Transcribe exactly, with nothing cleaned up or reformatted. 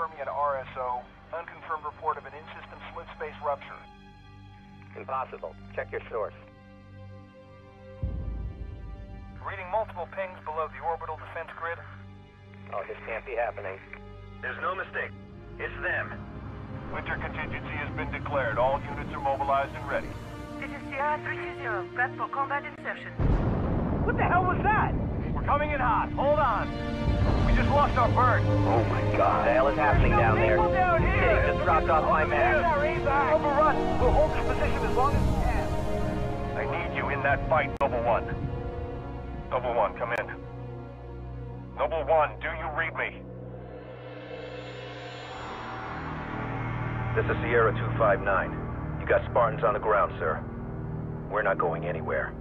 confirm yet R S O. Unconfirmed report of an in-system slit space rupture. Impossible. Check your source. Reading multiple pings below the orbital defense grid. Oh, this can't be happening. There's no mistake. It's them. Winter contingency has been declared. All units are mobilized and ready. This is Sierra three twenty, prep for combat insertion. What the hell was that? We're coming in hot. Hold on. We just lost our bird. Oh my God. What the hell is happening down there? There's no people down here. They just dropped off my man. Overrun. We'll hold this position as long as we can. I need you in that fight, Noble One. Noble One, come in. Noble One, do you read me? This is Sierra two five nine. You got Spartans on the ground, sir. We're not going anywhere.